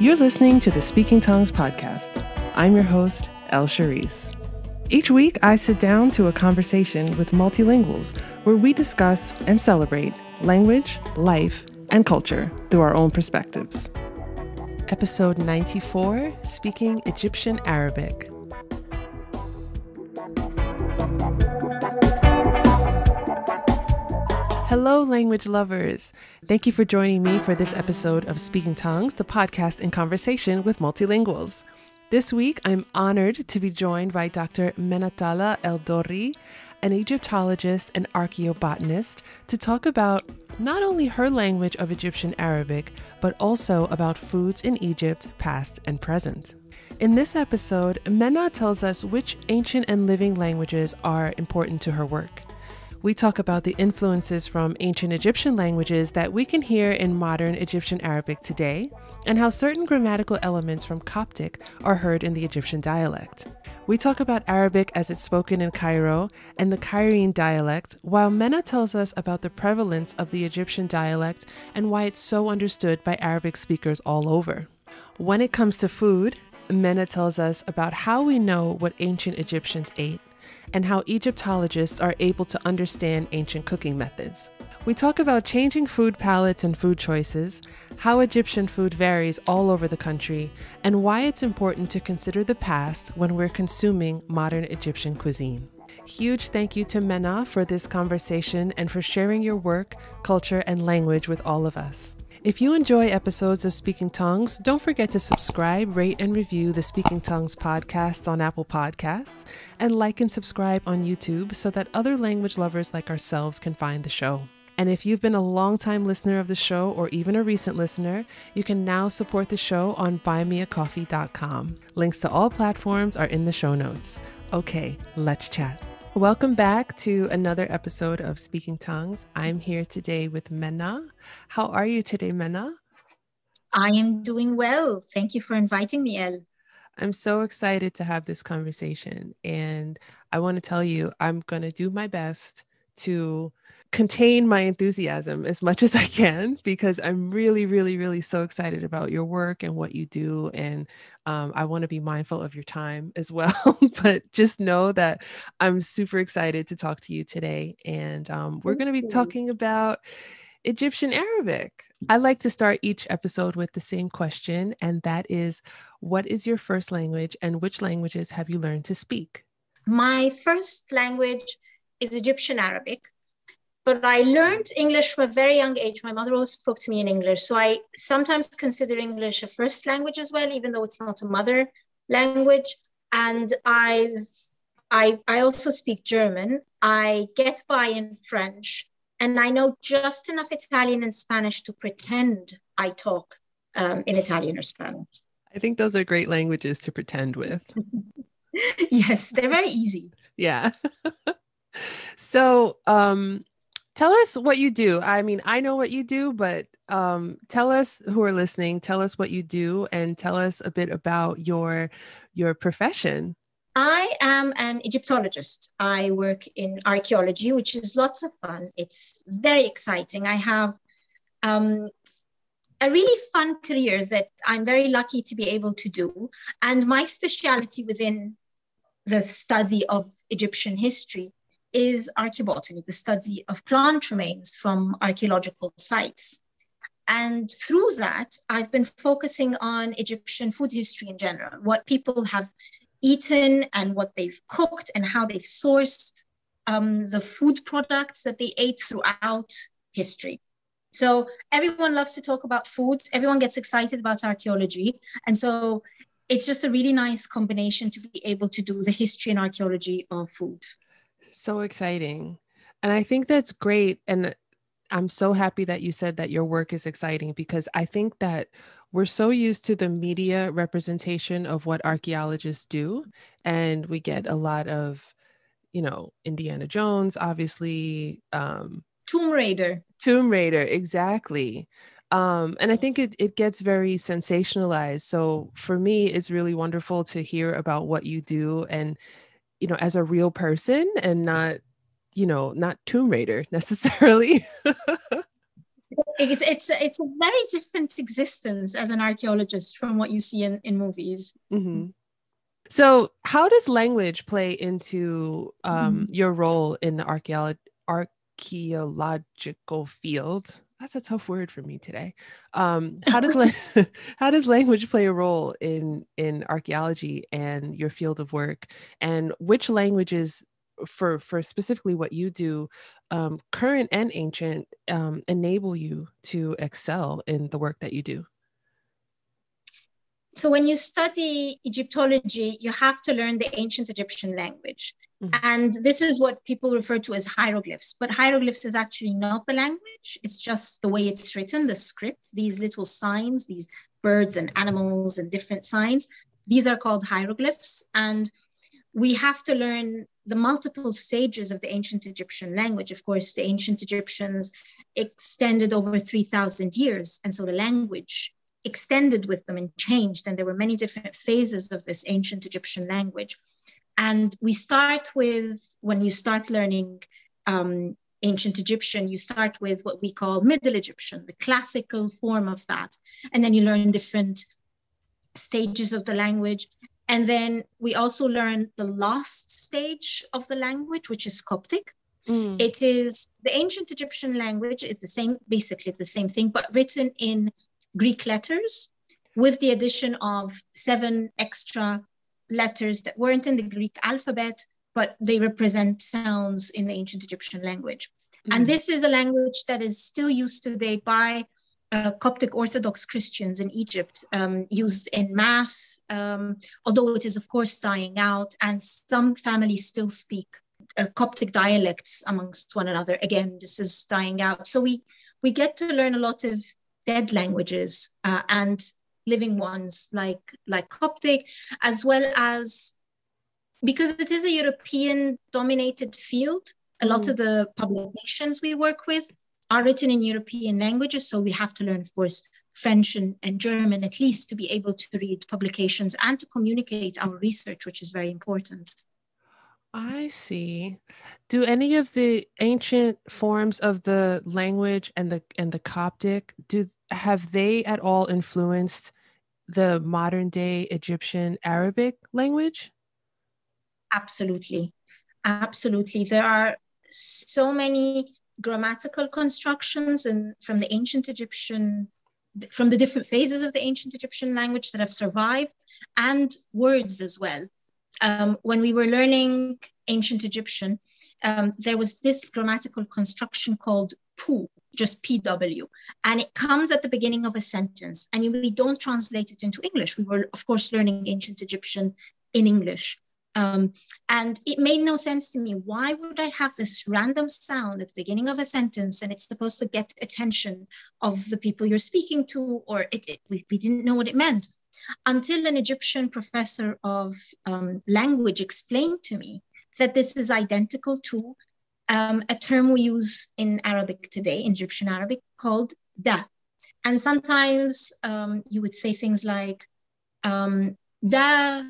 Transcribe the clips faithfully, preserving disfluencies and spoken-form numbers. You're listening to the Speaking Tongues Podcast. I'm your host, El Sharice. Each week, I sit down to a conversation with multilinguals where we discuss and celebrate language, life, and culture through our own perspectives. Episode ninety-four, Speaking Egyptian Arabic. Hello, language lovers. Thank you for joining me for this episode of Speaking Tongues, the podcast in conversation with multilinguals. This week, I'm honored to be joined by Doctor Mennat-allah El Dorry, an Egyptologist and archaeobotanist, to talk about not only her language of Egyptian Arabic, but also about foods in Egypt, past and present. In this episode, Mena tells us which ancient and living languages are important to her work. We talk about the influences from ancient Egyptian languages that we can hear in modern Egyptian Arabic today, and how certain grammatical elements from Coptic are heard in the Egyptian dialect. We talk about Arabic as it's spoken in Cairo and the Cairene dialect, while Mena tells us about the prevalence of the Egyptian dialect and why it's so understood by Arabic speakers all over. When it comes to food, Mena tells us about how we know what ancient Egyptians ate and how Egyptologists are able to understand ancient cooking methods. We talk about changing food palettes and food choices, how Egyptian food varies all over the country, and why it's important to consider the past when we're consuming modern Egyptian cuisine. Huge thank you to Mena for this conversation and for sharing your work, culture, and language with all of us. If you enjoy episodes of Speaking Tongues, don't forget to subscribe, rate, and review the Speaking Tongues podcast on Apple Podcasts, and like and subscribe on YouTube so that other language lovers like ourselves can find the show. And if you've been a longtime listener of the show or even a recent listener, you can now support the show on buy me a coffee dot com. Links to all platforms are in the show notes. Okay, let's chat. Welcome back to another episode of Speaking Tongues. I'm here today with Mena. How are you today, Mena? I am doing well. Thank you for inviting me, El. I'm so excited to have this conversation. And I want to tell you, I'm going to do my best to contain my enthusiasm as much as I can, because I'm really, really, really so excited about your work and what you do. And um, I want to be mindful of your time as well, but just know that I'm super excited to talk to you today. And um, we're going to be talking about Egyptian Arabic. I like to start each episode with the same question, and that is, what is your first language and which languages have you learned to speak? My first language is Egyptian Arabic, but I learned English from a very young age. My mother always spoke to me in English. So I sometimes consider English a first language as well, even though it's not a mother language. And I've, I, I also speak German. I get by in French, and I know just enough Italian and Spanish to pretend I talk um, in Italian or Spanish. I think those are great languages to pretend with. Yes, they're very easy. Yeah. So um, tell us what you do. I mean, I know what you do, but um, tell us who are listening. Tell us what you do and tell us a bit about your your profession. I am an Egyptologist. I work in archaeology, which is lots of fun. It's very exciting. I have um, a really fun career that I'm very lucky to be able to do. And my specialty within the study of Egyptian history is archaeobotany, the study of plant remains from archaeological sites. And through that, I've been focusing on Egyptian food history in general, what people have eaten and what they've cooked and how they've sourced um, the food products that they ate throughout history. So everyone loves to talk about food. Everyone gets excited about archaeology. And so it's just a really nice combination to be able to do the history and archaeology of food. So exciting. And I think that's great. And I'm so happy that you said that your work is exciting, because I think that we're so used to the media representation of what archaeologists do. And we get a lot of, you know, Indiana Jones, obviously. Um, Tomb Raider. Tomb Raider, exactly. Um, and I think it, it gets very sensationalized. So for me, it's really wonderful to hear about what you do and, you know, as a real person and not, you know, not Tomb Raider necessarily. it's it's it's a very different existence as an archaeologist from what you see in, in movies. Mm-hmm. So how does language play into um, mm-hmm. your role in the archaeolo- archaeological field? That's a tough word for me today. Um, how does la- how does language play a role in, in archaeology and your field of work? And which languages, for, for specifically what you do, um, current and ancient, um, enable you to excel in the work that you do? So when you study Egyptology, you have to learn the ancient Egyptian language. Mm-hmm. And this is what people refer to as hieroglyphs. But hieroglyphs is actually not the language. It's just the way it's written, the script, these little signs, these birds and animals and different signs. These are called hieroglyphs. And we have to learn the multiple stages of the ancient Egyptian language. Of course, the ancient Egyptians extended over three thousand years. And so the language extended with them and changed, and there were many different phases of this ancient Egyptian language. And we start with, when you start learning um, ancient Egyptian, you start with what we call Middle Egyptian, the classical form of that. And then you learn different stages of the language. And then we also learn the last stage of the language, which is Coptic. Mm. It is the ancient Egyptian language. It's the same, basically the same thing, but written in Greek letters, with the addition of seven extra letters that weren't in the Greek alphabet, but they represent sounds in the ancient Egyptian language. Mm-hmm. And this is a language that is still used today by uh, Coptic Orthodox Christians in Egypt, um, used in mass, um, although it is, of course, dying out, and some families still speak uh, Coptic dialects amongst one another. Again, this is dying out. So we, we get to learn a lot of dead languages uh, and living ones like like Coptic, as well as, because it is a European-dominated field, a lot mm. of the publications we work with are written in European languages, so we have to learn, of course, French and, and German, at least, to be able to read publications and to communicate our research, which is very important. I see. Do any of the ancient forms of the language and the and the Coptic, do have they at all influenced the modern day Egyptian Arabic language? Absolutely. Absolutely. There are so many grammatical constructions and from the ancient Egyptian from the different phases of the ancient Egyptian language that have survived, and words as well. Um, when we were learning ancient Egyptian, um, there was this grammatical construction called pu, just P W, and it comes at the beginning of a sentence, and we don't translate it into English. We were, of course, learning ancient Egyptian in English, um, and it made no sense to me. Why would I have this random sound at the beginning of a sentence, and it's supposed to get attention of the people you're speaking to, or it, it, we, we didn't know what it meant. Until an Egyptian professor of um, language explained to me that this is identical to um, a term we use in Arabic today, in Egyptian Arabic, called da. And sometimes um, you would say things like, um, da,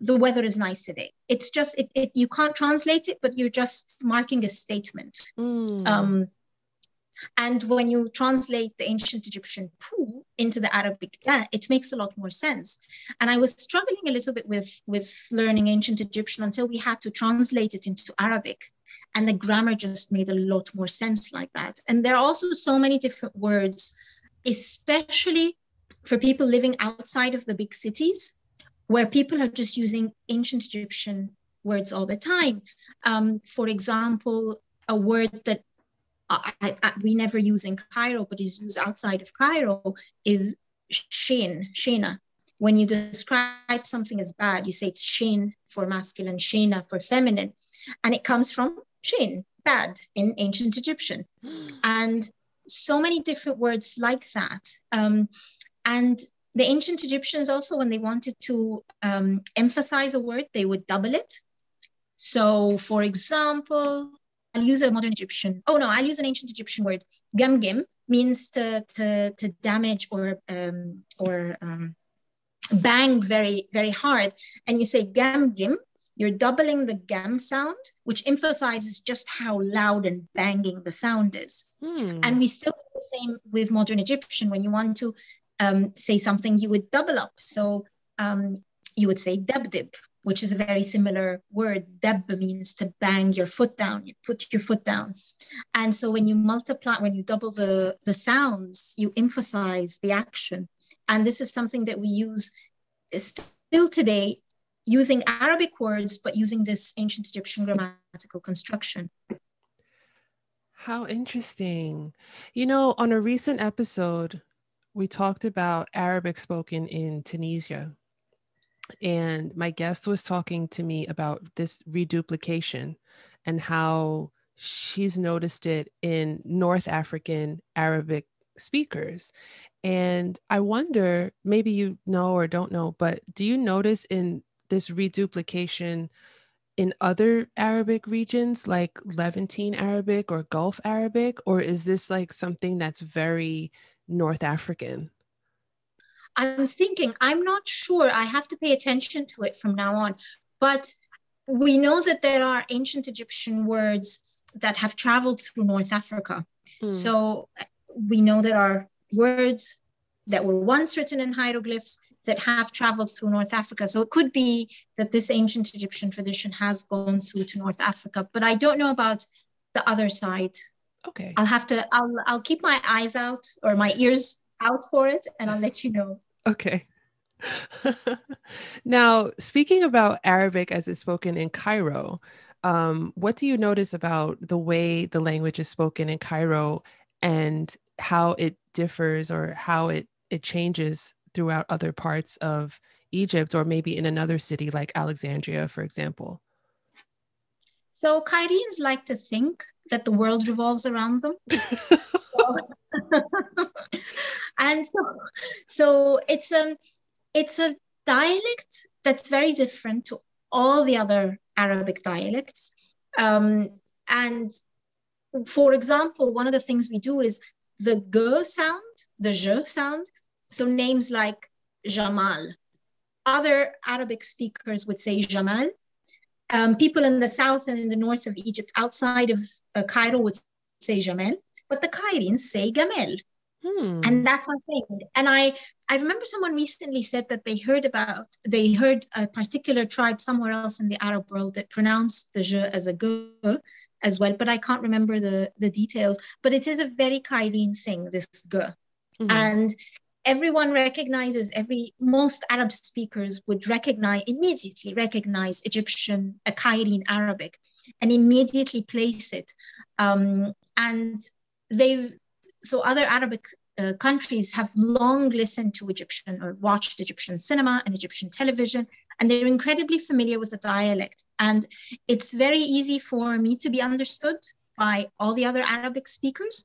the weather is nice today. It's just, it, it, you can't translate it, but you're just marking a statement. Mm. Um, And when you translate the ancient Egyptian pu into the Arabic da, it makes a lot more sense. And I was struggling a little bit with, with learning ancient Egyptian until we had to translate it into Arabic. And the grammar just made a lot more sense like that. And there are also so many different words, especially for people living outside of the big cities, where people are just using ancient Egyptian words all the time. Um, for example, a word that I, I, we never use in Cairo, but is used outside of Cairo, is shin, shina. When you describe something as bad, you say it's shin for masculine, shina for feminine. And it comes from shin, bad, in ancient Egyptian. Mm. And so many different words like that. Um, and the ancient Egyptians also, when they wanted to um, emphasize a word, they would double it. So, for example, I'll use a modern Egyptian. Oh, no, I'll use an ancient Egyptian word. Gamgim means to to, to damage or um, or um, bang very, very hard. And you say gamgim, You're doubling the gam sound, which emphasizes just how loud and banging the sound is. Hmm. And we still do the same with modern Egyptian. When you want to um, say something, you would double up. So um, you would say dabdib, which is a very similar word. Dab means to bang your foot down, you put your foot down. And so when you multiply, when you double the, the sounds, you emphasize the action. And this is something that we use still today, using Arabic words, but using this ancient Egyptian grammatical construction. How interesting. You know, on a recent episode, we talked about Arabic spoken in Tunisia. And my guest was talking to me about this reduplication and how she's noticed it in North African Arabic speakers. And I wonder, maybe you know or don't know, but do you notice in this reduplication in other Arabic regions like Levantine Arabic or Gulf Arabic, or is this like something that's very North African? I'm thinking, I'm not sure. I have to pay attention to it from now on. But we know that there are ancient Egyptian words that have traveled through North Africa. Hmm. So we know there are words that were once written in hieroglyphs that have traveled through North Africa. So it could be that this ancient Egyptian tradition has gone through to North Africa, but I don't know about the other side. Okay. I'll have to, I'll, I'll keep my eyes out or my ears out for it, and I'll let you know. Okay. Now, speaking about Arabic as it's spoken in Cairo, um, what do you notice about the way the language is spoken in Cairo and how it differs or how it, it changes throughout other parts of Egypt, or maybe in another city like Alexandria, for example? So Cairenes like to think that the world revolves around them. so, and so, so it's a, it's a dialect that's very different to all the other Arabic dialects. Um, and for example, one of the things we do is the g sound, the j sound. So names like Jamal. Other Arabic speakers would say Jamal. Um, people in the south and in the north of Egypt, outside of uh, Cairo, would say Jamal, but the Cairenes say Gamel. Hmm. And that's our thing. And I, I remember someone recently said that they heard about, they heard a particular tribe somewhere else in the Arab world that pronounced the j as a g as well, but I can't remember the, the details. But it is a very Cairene thing, this g. Mm-hmm. And everyone recognizes, every, most Arab speakers would recognize, immediately recognize Egyptian, a Cairene Arabic, and immediately place it. Um, and they've, so other Arabic uh, countries have long listened to Egyptian or watched Egyptian cinema and Egyptian television, and they're incredibly familiar with the dialect. And it's very easy for me to be understood by all the other Arabic speakers.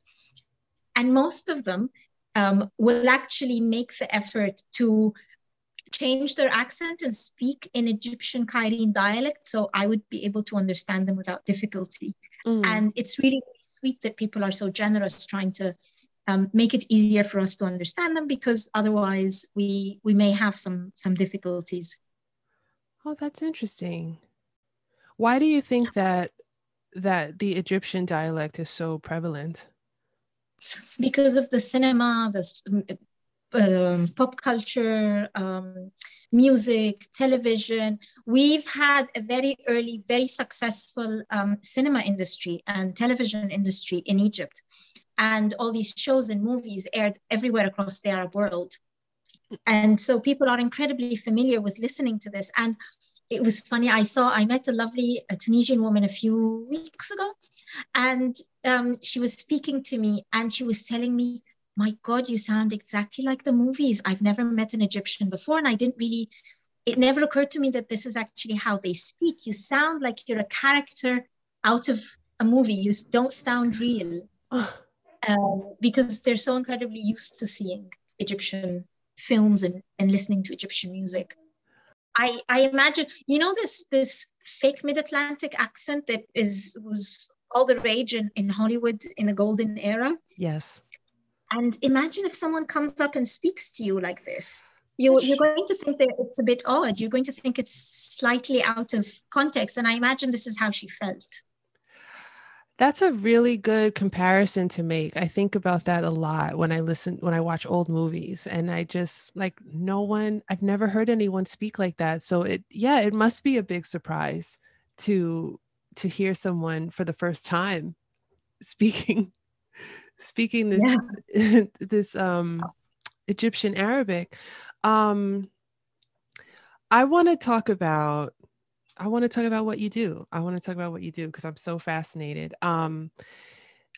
And most of them Um, will actually make the effort to change their accent and speak in Egyptian Cairene dialect, so I would be able to understand them without difficulty. Mm. And it's really sweet that people are so generous trying to um, make it easier for us to understand them, because otherwise we we may have some some difficulties. Oh, that's interesting. Why do you think that that the Egyptian dialect is so prevalent? Because of the cinema, the um, pop culture, um, music, television. We've had a very early, very successful um, cinema industry and television industry in Egypt. And all these shows and movies aired everywhere across the Arab world. And so people are incredibly familiar with listening to this. And it was funny, I saw, I met a lovely a Tunisian woman a few weeks ago, and um, she was speaking to me and she was telling me, my God, you sound exactly like the movies. I've never met an Egyptian before, and I didn't really, it never occurred to me that this is actually how they speak. You sound like you're a character out of a movie. You don't sound real um, because they're so incredibly used to seeing Egyptian films and, and listening to Egyptian music. I, I imagine, you know, this this fake Mid-Atlantic accent that is was all the rage in, in Hollywood in the golden era? Yes. And imagine if someone comes up and speaks to you like this. you, you're going to think that it's a bit odd. You're going to think it's slightly out of context. And I imagine this is how she felt. That's a really good comparison to make. I think about that a lot when I listen, when I watch old movies, and I just like, no one, I've never heard anyone speak like that. So it, yeah, it must be a big surprise to, to hear someone for the first time speaking, speaking this, yeah. this um, Egyptian Arabic. Um, I want to talk about I want to talk about what you do. I want to talk about what you do because I'm so fascinated. Um,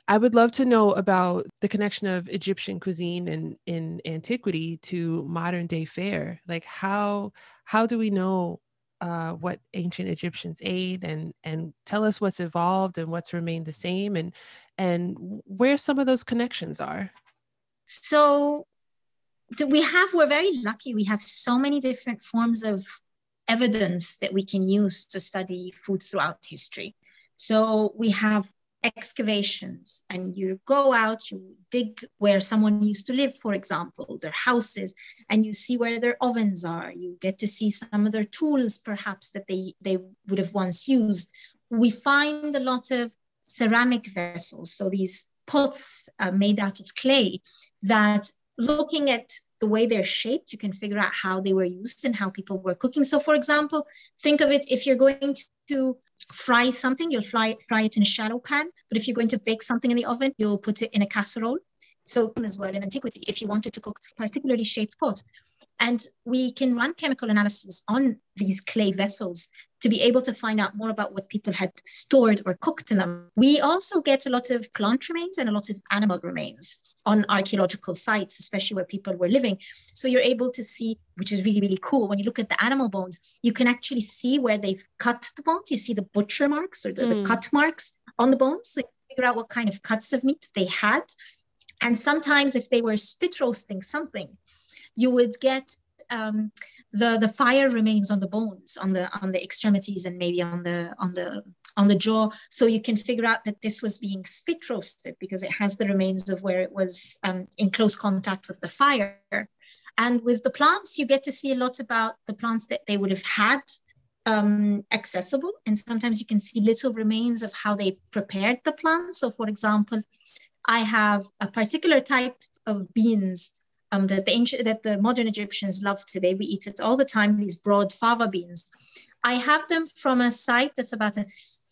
I would love to know about the connection of Egyptian cuisine in, in antiquity to modern day fare. Like how how do we know uh, what ancient Egyptians ate, and and tell us what's evolved and what's remained the same, and and where some of those connections are? So we have we're very lucky. We have so many different forms of evidence that we can use to study food throughout history. So we have excavations, and you go out, you dig where someone used to live, for example, their houses, and you see where their ovens are. You get to see some of their tools, perhaps, that they, they would have once used. We find a lot of ceramic vessels, so these pots uh, made out of clay that, looking at the way they're shaped, you can figure out how they were used and how people were cooking. So, for example, think of it, if you're going to fry something, you'll fry, fry it in a shallow pan. But if you're going to bake something in the oven, you'll put it in a casserole. So as well in antiquity, if you wanted to cook particularly shaped pot. And we can run chemical analysis on these clay vessels to be able to find out more about what people had stored or cooked in them. We also get a lot of plant remains and a lot of animal remains on archaeological sites, especially where people were living. So you're able to see, which is really, really cool, when you look at the animal bones, you can actually see where they've cut the bones. You see the butcher marks or the, mm. the cut marks on the bones. So you can figure out what kind of cuts of meat they had. And sometimes if they were spit roasting something, you would get um, the the fire remains on the bones, on the on the extremities, and maybe on the on the on the jaw. So you can figure out that this was being spit roasted because it has the remains of where it was um, in close contact with the fire. And with the plants, you get to see a lot about the plants that they would have had um, accessible. And sometimes you can see little remains of how they prepared the plants. So, for example, I have a particular type of beans Um, that, the ancient, that the modern Egyptians love today. We eat it all the time, these broad fava beans. I have them from a site that's about a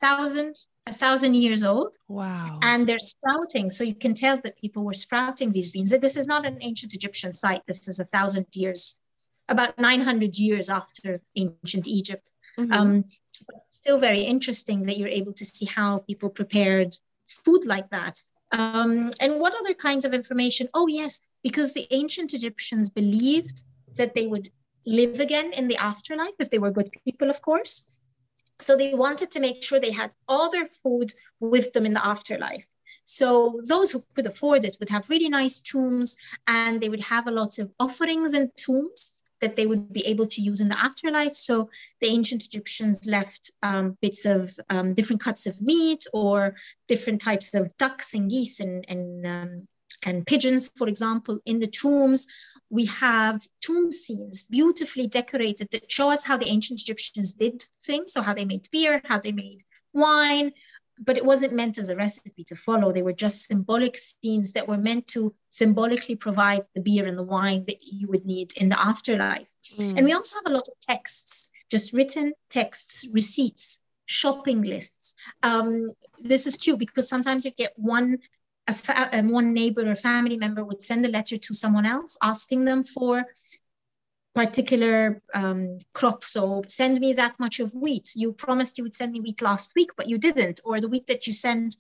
thousand, a thousand years old. Wow. And they're sprouting. So you can tell that people were sprouting these beans. This is not an ancient Egyptian site. This is a thousand years, about nine hundred years after ancient Egypt. Mm-hmm. Um, but still very interesting that you're able to see how people prepared food like that. Um, and what other kinds of information? Oh, yes, because the ancient Egyptians believed that they would live again in the afterlife, if they were good people, of course. So they wanted to make sure they had all their food with them in the afterlife. So those who could afford it would have really nice tombs, and they would have a lot of offerings and tombs that they would be able to use in the afterlife. So the ancient Egyptians left um, bits of um, different cuts of meat or different types of ducks and geese and, and, um, and pigeons, for example, in the tombs. We have tomb scenes beautifully decorated that show us how the ancient Egyptians did things. So how they made beer, how they made wine, but it wasn't meant as a recipe to follow. They were just symbolic scenes that were meant to symbolically provide the beer and the wine that you would need in the afterlife. Mm. And we also have a lot of texts, just written texts, receipts, shopping lists. Um, this is true because sometimes you get one, a fa- one neighbor or family member would send a letter to someone else asking them for particular um, crop. So send me that much of wheat. You promised you would send me wheat last week, but you didn't. Or the wheat that you sent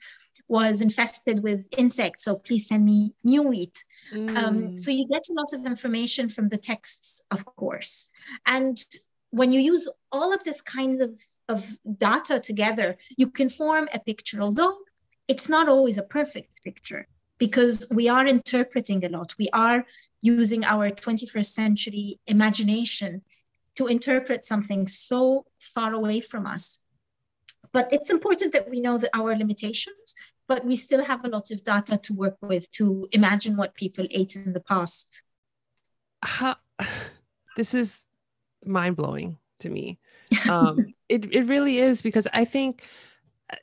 was infested with insects. So please send me new wheat. Mm. Um, so you get a lot of information from the texts, of course. And when you use all of this kinds of, of data together, you can form a picture, although it's not always a perfect picture, because we are interpreting a lot. We are using our twenty-first century imagination to interpret something so far away from us. But it's important that we know that our limitations, but we still have a lot of data to work with to imagine what people ate in the past. How, this is mind-blowing to me. Um, it, it really is, because I think,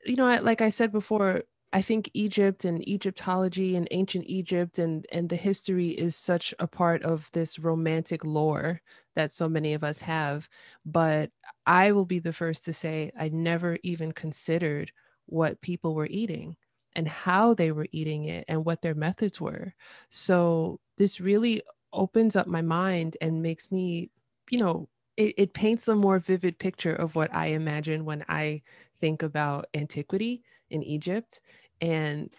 you know, like I said before, I think Egypt and Egyptology and ancient Egypt and, and the history is such a part of this romantic lore that so many of us have. But I will be the first to say I never even considered what people were eating and how they were eating it and what their methods were. So this really opens up my mind and makes me, you know, it, it paints a more vivid picture of what I imagine when I think about antiquity in Egypt. And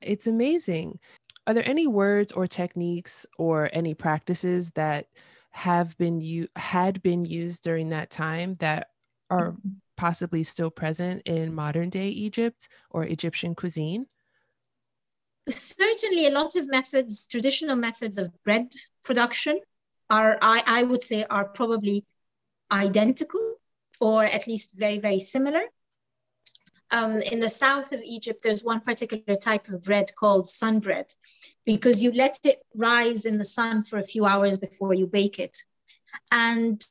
it's amazing. Are there any words or techniques or any practices that have been you had been used during that time that are possibly still present in modern day Egypt or Egyptian cuisine? Certainly a lot of methods, traditional methods of bread production are, I, I would say, are probably identical or at least very, very similar. Um, in the south of Egypt, there's one particular type of bread called sun bread, because you let it rise in the sun for a few hours before you bake it. And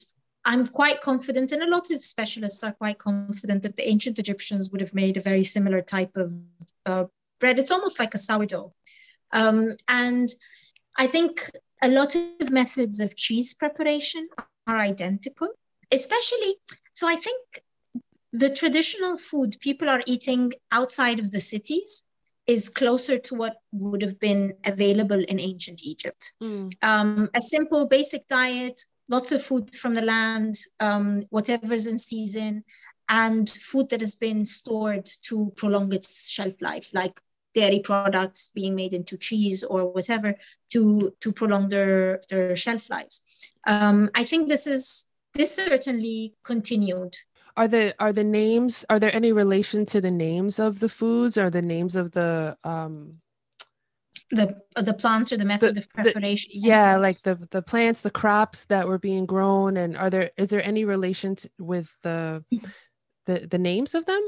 I'm quite confident, and a lot of specialists are quite confident, that the ancient Egyptians would have made a very similar type of uh, bread. It's almost like a sourdough. Um, and I think a lot of methods of cheese preparation are identical, especially, so I think the traditional food people are eating outside of the cities is closer to what would have been available in ancient Egypt. Mm. Um, a simple basic diet, lots of food from the land, um, whatever's in season, and food that has been stored to prolong its shelf life, like dairy products being made into cheese or whatever to, to prolong their, their shelf lives. Um, I think this is this certainly continued. Are the are the names, are there any relation to the names of the foods or the names of the um the the plants or the method the, of preparation? The, yeah, like the the plants, the crops that were being grown, and are there is there any relation to, with the the the names of them?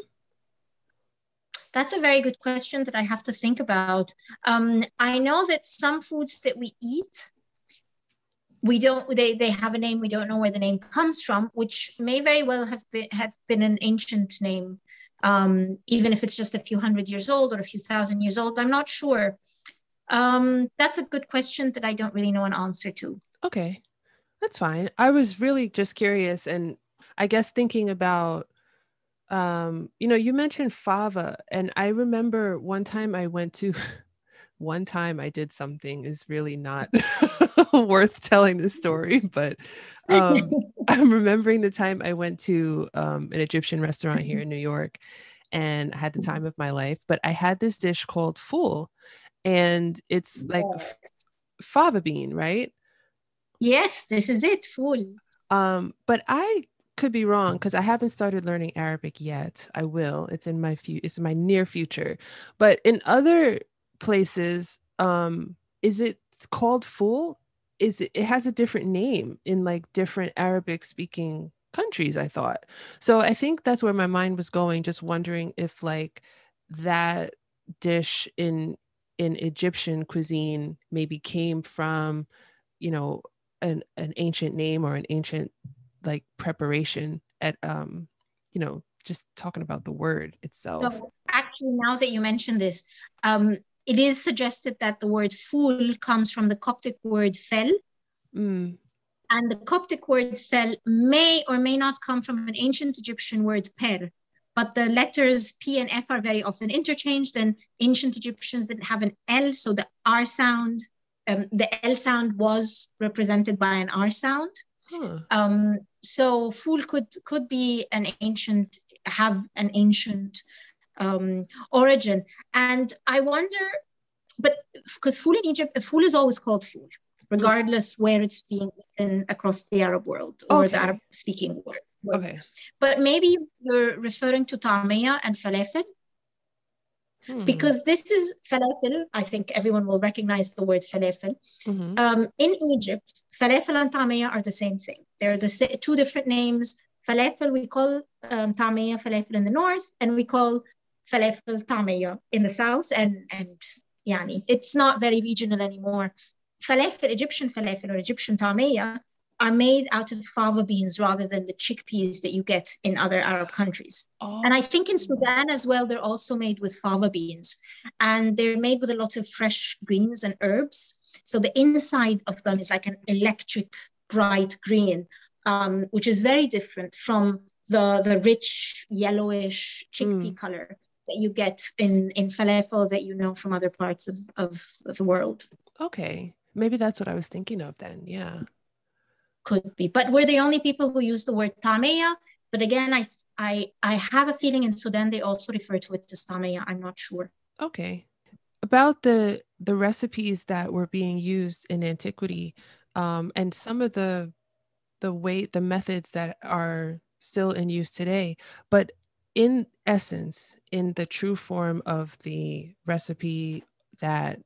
That's a very good question that I have to think about. Um, I know that some foods that we eat, We don't, they, they have a name, we don't know where the name comes from, which may very well have been, have been an ancient name, um, even if it's just a few hundred years old or a few thousand years old, I'm not sure. Um, that's a good question that I don't really know an answer to. Okay, that's fine. I was really just curious, and I guess thinking about, um, you know, you mentioned fava, and I remember one time I went to... One time I did something is really not worth telling the story, but um, I'm remembering the time I went to um, an Egyptian restaurant here in New York, and I had the time of my life, but I had this dish called foul, and it's like yes. fava bean, right? Yes, this is it, foul. Um, but I could be wrong because I haven't started learning Arabic yet. I will. It's in my few. It's in my near future. But in other places, um is it called foul? Is it, it has a different name in like different Arabic speaking countries, I thought. So I think that's where my mind was going, just wondering if like that dish in in Egyptian cuisine maybe came from, you know, an an ancient name or an ancient like preparation at um you know, just talking about the word itself. So actually, now that you mentioned this, um it is suggested that the word foul comes from the Coptic word fel. Mm. And the Coptic word fel may or may not come from an ancient Egyptian word per, but the letters P and F are very often interchanged, and ancient Egyptians didn't have an L, so the R sound, um, the L sound was represented by an R sound. Huh. Um, so foul could, could be an ancient, have an ancient um origin. And I wonder, but because foul in Egypt, foul is always called foul regardless where it's being eaten across the Arab world or okay. the Arab speaking world. Okay, but maybe you're referring to ta'miya and falafel, hmm. because this is falafel. I think everyone will recognize the word falafel. Mm-hmm. Um in Egypt, falafel and ta'miya are the same thing. They're the sa- two different names. Falafel we call um, ta'miya falafel in the north, and we call falafel ta'miya in the south, and and yani it's not very regional anymore. Falafel, Egyptian falafel or Egyptian ta'miya are made out of fava beans rather than the chickpeas that you get in other Arab countries. Oh. And I think in Sudan as well, they're also made with fava beans. And they're made with a lot of fresh greens and herbs. So the inside of them is like an electric bright green, um, which is very different from the, the rich yellowish chickpea mm. color that you get in, in falafel that you know from other parts of, of, of the world. Okay, maybe that's what I was thinking of then, yeah. Could be, but we're the only people who use the word tameya. But again, I I I have a feeling in Sudan they also refer to it as tameya. I'm not sure. Okay, about the the recipes that were being used in antiquity, um, and some of the the way the methods that are still in use today, but in essence, in the true form of the recipe that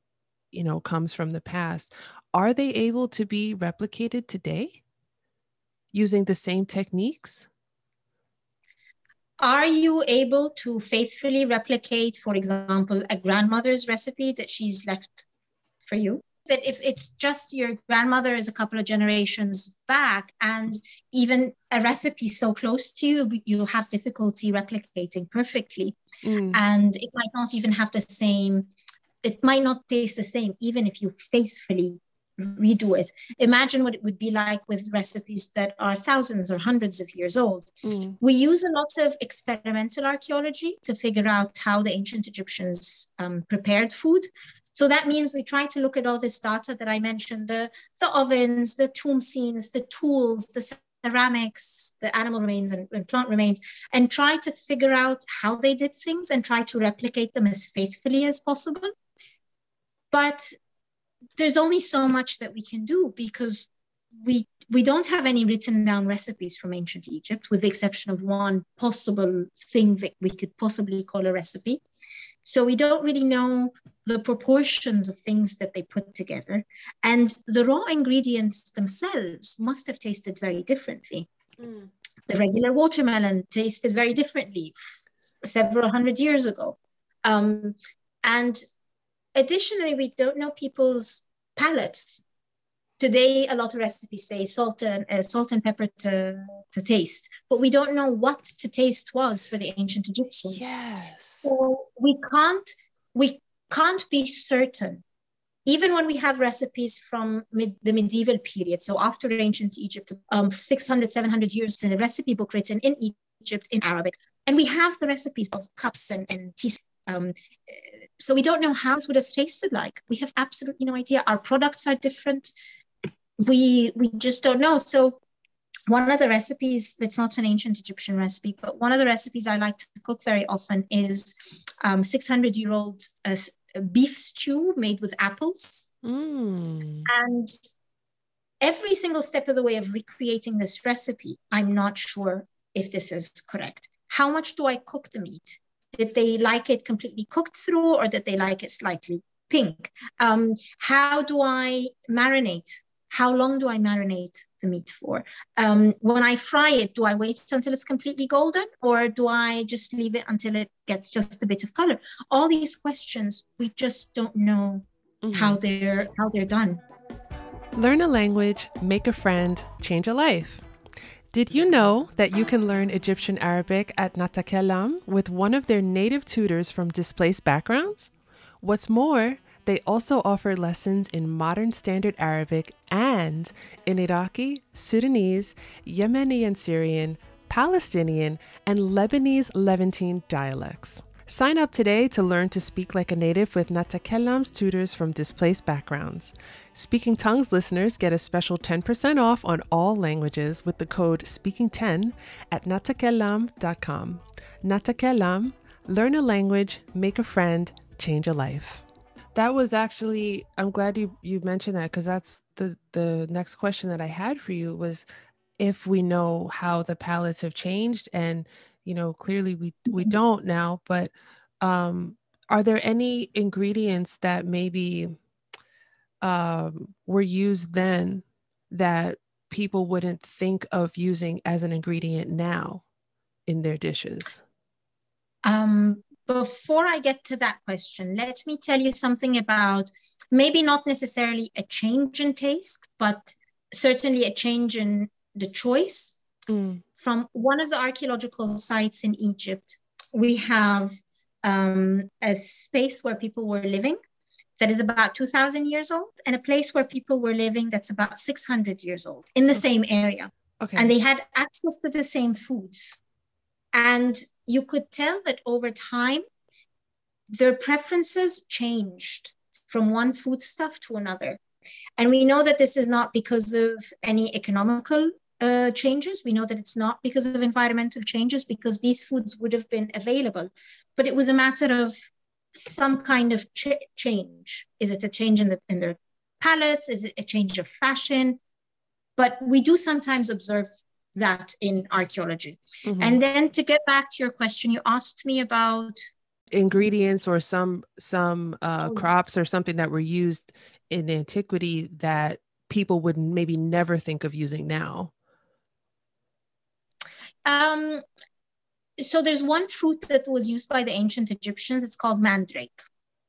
you know comes from the past, are they able to be replicated today? Using the same techniques? Are you able to faithfully replicate, for example, a grandmother's recipe that she's left for you? That if it's just your grandmother is a couple of generations back, and even a recipe so close to you, you'll have difficulty replicating perfectly. Mm. And it might not even have the same, it might not taste the same, even if you faithfully redo it. Imagine what it would be like with recipes that are thousands or hundreds of years old. Mm. We use a lot of experimental archaeology to figure out how the ancient Egyptians um, prepared food. So that means we try to look at all this data that I mentioned, the, the ovens, the tomb scenes, the tools, the ceramics, the animal remains and, and plant remains, and try to figure out how they did things and try to replicate them as faithfully as possible. But there's only so much that we can do because we we don't have any written down recipes from ancient Egypt, with the exception of one possible thing that we could possibly call a recipe. So we don't really know the proportions of things that they put together. And the raw ingredients themselves must have tasted very differently. Mm. The regular watermelon tasted very differently several hundred years ago. Um, and... Additionally, we don't know people's palates. Today, a lot of recipes say salt and uh, salt and pepper to, to taste, but we don't know what to taste was for the ancient Egyptians. Yes. So we can't we can't be certain, even when we have recipes from mid, the medieval period. So after ancient Egypt, um, six hundred, seven hundred years in a recipe book written in Egypt in Arabic, and we have the recipes of cups and, and teaspoons. Um, so we don't know how this would have tasted like. We have absolutely no idea. Our products are different. We we just don't know. So one of the recipes, that's not an ancient Egyptian recipe, but one of the recipes I like to cook very often is um, six hundred year old uh, beef stew made with apples. Mm. And every single step of the way of recreating this recipe, I'm not sure if this is correct. How much do I cook the meat? Did they like it completely cooked through, or did they like it slightly pink? Um, how do I marinate? How long do I marinate the meat for? Um, when I fry it, do I wait until it's completely golden, or do I just leave it until it gets just a bit of color? All these questions, we just don't know mm-hmm. how they're how they're done. Learn a language, make a friend, change a life. Did you know that you can learn Egyptian Arabic at NaTakallam with one of their native tutors from displaced backgrounds? What's more, they also offer lessons in modern standard Arabic and in Iraqi, Sudanese, Yemeni and Syrian, Palestinian, and Lebanese Levantine dialects. Sign up today to learn to speak like a native with NaTakallam's tutors from displaced backgrounds. Speaking Tongues listeners get a special ten percent off on all languages with the code speaking ten at natakallam dot com. NaTakallam, learn a language, make a friend, change a life. That was actually, I'm glad you, you mentioned that, because that's the, the next question that I had for you was if we know how the palates have changed, and you know, clearly we, we don't now, but um, are there any ingredients that maybe um, were used then that people wouldn't think of using as an ingredient now in their dishes? Um, before I get to that question, let me tell you something about maybe not necessarily a change in taste, but certainly a change in the choice. Mm. From one of the archaeological sites in Egypt, we have um, a space where people were living that is about two thousand years old, and a place where people were living that's about six hundred years old in the okay. same area. Okay. And they had access to the same foods. And you could tell that over time, their preferences changed from one foodstuff to another. And we know that this is not because of any economical uh, changes. We know that it's not because of environmental changes, because these foods would have been available. But it was a matter of some kind of ch- change. Is it a change in, the, in their palates? Is it a change of fashion? But we do sometimes observe that in archaeology. Mm-hmm. And then to get back to your question, you asked me about ingredients or some some uh, oh, crops or something that were used in antiquity that people would maybe never think of using now. Um, so there's one fruit that was used by the ancient Egyptians. It's called mandrake.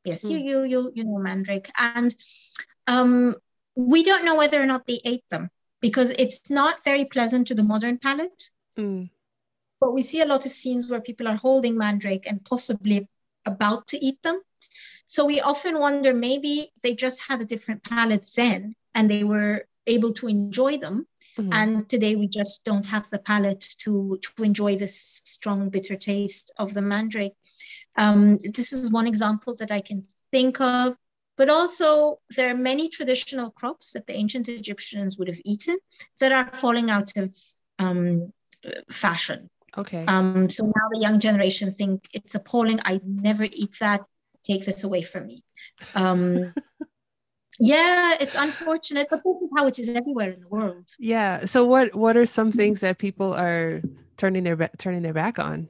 Yes, mm. you you you you know mandrake, and um, we don't know whether or not they ate them because it's not very pleasant to the modern palate. Mm. But we see a lot of scenes where people are holding mandrake and possibly about to eat them. So we often wonder, maybe they just had a different palate then and they were able to enjoy them. Mm-hmm. And today we just don't have the palate to, to enjoy this strong, bitter taste of the mandrake. Um, this is one example that I can think of. But also there are many traditional crops that the ancient Egyptians would have eaten that are falling out of um, fashion. Okay. Um, so now the young generation think it's appalling. I never eat that. Take this away from me. Um, yeah, it's unfortunate, but this is how it is everywhere in the world. Yeah. So what what are some things that people are turning their ba- turning their back on?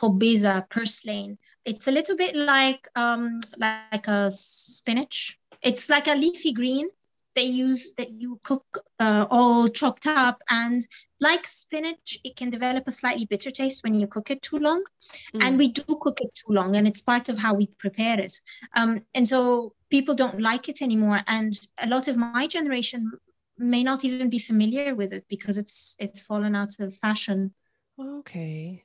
Khobiza, purslane. It's a little bit like um, like a spinach. It's like a leafy green they use that you cook uh, all chopped up, and like spinach, it can develop a slightly bitter taste when you cook it too long. Mm. And we do cook it too long, and it's part of how we prepare it. Um, and so people don't like it anymore. And a lot of my generation may not even be familiar with it because it's it's fallen out of fashion. Okay.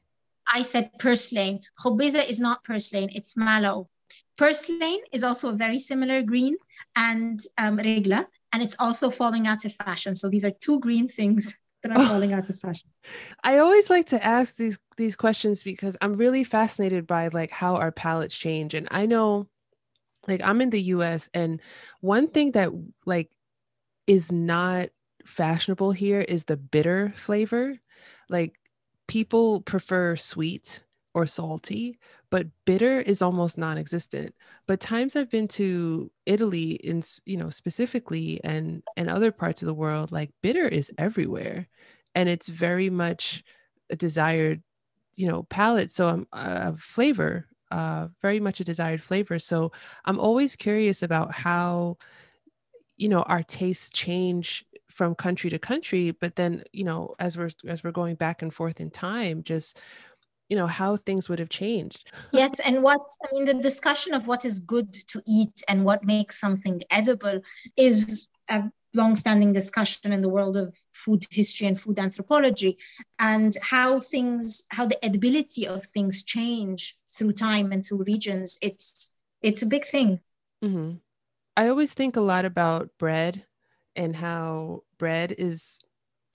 I said purslane. Khobiza is not purslane, it's mallow. Purslane is also a very similar green, and um, regla, and it's also falling out of fashion. So these are two green things that are oh. falling out of fashion. I always like to ask these these questions because I'm really fascinated by like how our palates change. And I know, like, I'm in the U S, and one thing that like is not fashionable here is the bitter flavor. Like, people prefer sweet or salty, but bitter is almost non-existent. But times I've been to Italy, in you know specifically, and and other parts of the world, like bitter is everywhere, and it's very much a desired, you know, palate. So I'm a uh, flavor, uh, very much a desired flavor. So I'm always curious about how, you know, our tastes change from country to country. But then, you know, as we're as we're going back and forth in time, just, you know, how things would have changed. Yes. And what, I mean, the discussion of what is good to eat and what makes something edible is a longstanding discussion in the world of food history and food anthropology, and how things, how the edibility of things change through time and through regions. It's, it's a big thing. Mm-hmm. I always think a lot about bread and how bread is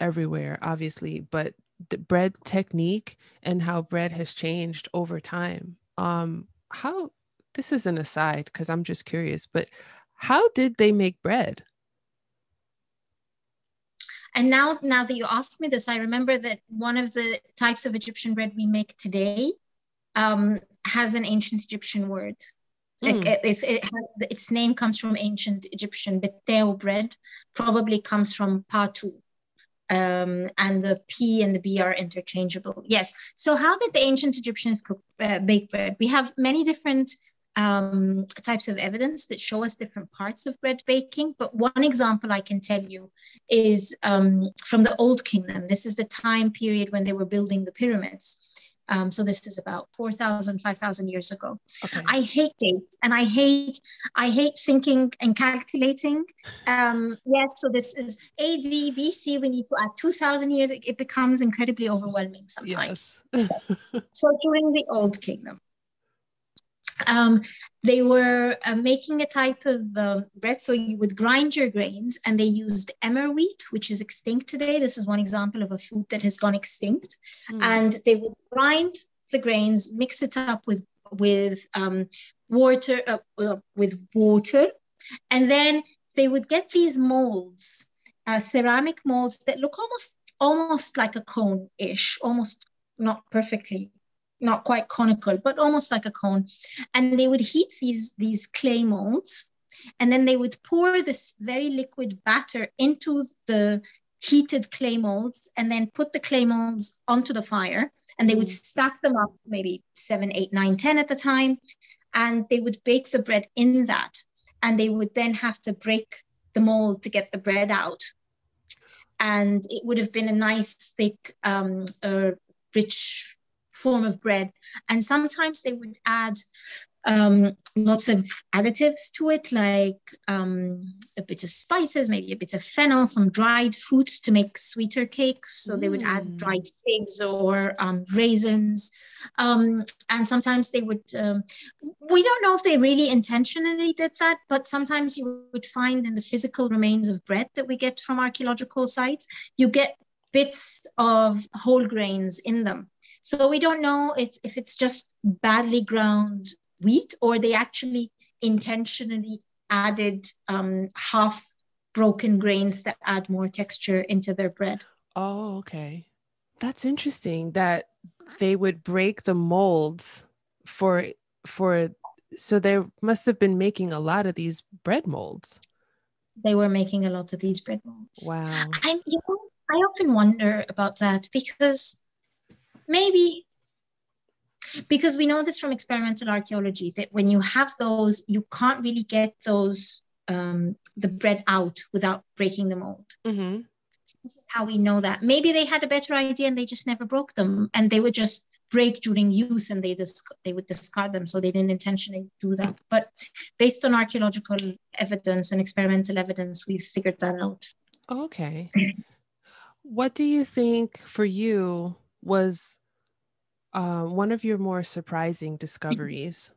everywhere, obviously, but the bread technique and how bread has changed over time. Um, how, this is an aside because I'm just curious, but how did they make bread? And now, now that you asked me this, I remember that one of the types of Egyptian bread we make today um, has an ancient Egyptian word. Mm. Like it's, it has, its name comes from ancient Egyptian. Beteo bread probably comes from patu. Um, and the P and the B are interchangeable. Yes. So how did the ancient Egyptians cook, uh, bake bread? We have many different um, types of evidence that show us different parts of bread baking. But one example I can tell you is um, from the Old Kingdom. This is the time period when they were building the pyramids. Um, so this is about four thousand, five thousand years ago. Okay. I hate dates, and I hate I hate thinking and calculating. Um, yes, so this is A D, B C, we need to add two thousand years. It, it becomes incredibly overwhelming sometimes. Yes. So during the Old Kingdom, um, they were uh, making a type of uh, bread. So you would grind your grains, and they used emmer wheat, which is extinct today. This is one example of a food that has gone extinct. Mm. And they would grind the grains, mix it up with with um, water, uh, uh, with water, and then they would get these molds, uh, ceramic molds that look almost almost like a cone-ish, almost not perfectly. Not quite conical, but almost like a cone. And they would heat these, these clay molds, and then they would pour this very liquid batter into the heated clay molds, and then put the clay molds onto the fire, and they would stack them up, maybe seven, eight, nine, ten at the time, and they would bake the bread in that. And they would then have to break the mold to get the bread out. And it would have been a nice, thick, um, uh, rich form of bread. And sometimes they would add um, lots of additives to it, like um, a bit of spices, maybe a bit of fennel, some dried fruits to make sweeter cakes. So mm. they would add dried figs or um, raisins. Um, and sometimes they would, um, we don't know if they really intentionally did that, but sometimes you would find in the physical remains of bread that we get from archaeological sites, you get bits of whole grains in them. So we don't know if, if it's just badly ground wheat, or they actually intentionally added um, half broken grains that add more texture into their bread. Oh, okay. That's interesting that they would break the molds for, for, so they must have been making a lot of these bread molds. They were making a lot of these bread molds. Wow. And you know, I often wonder about that, because Maybe, because we know this from experimental archaeology, that when you have those, you can't really get those, um, the bread out without breaking the mold. Mm-hmm. This is how we know that. Maybe they had a better idea and they just never broke them, and they would just break during use, and they dis- they would discard them, so they didn't intentionally do that. But based on archaeological evidence and experimental evidence, we've figured that out. Okay. What do you think for you was Uh, one of your more surprising discoveries?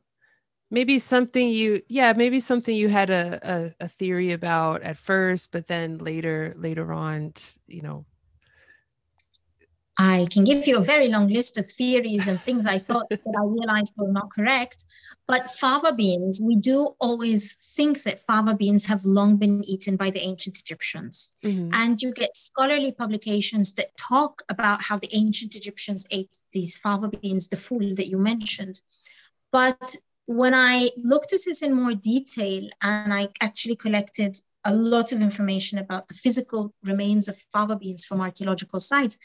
Maybe something you, yeah, maybe something you had a, a, a theory about at first, but then later, later on, you know. I can give you a very long list of theories and things I thought that I realized were not correct. But fava beans, we do always think that fava beans have long been eaten by the ancient Egyptians. Mm-hmm. And you get scholarly publications that talk about how the ancient Egyptians ate these fava beans, the food that you mentioned. But when I looked at it in more detail, and I actually collected a lot of information about the physical remains of fava beans from archaeological sites,